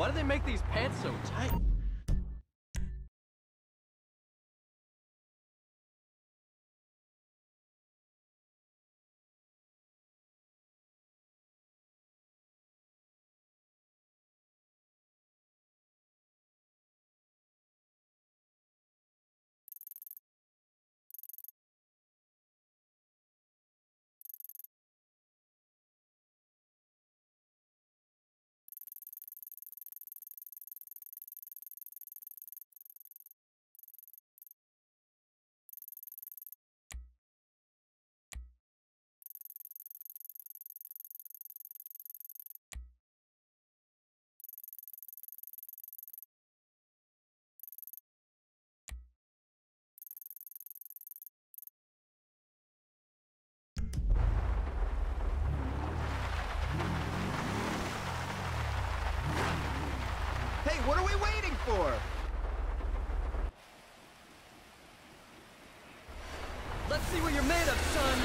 Why do they make these pants so tight? What are we waiting for? Let's see what you're made of, son!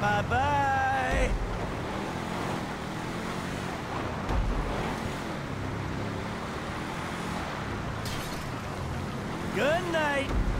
Bye-bye! Good night!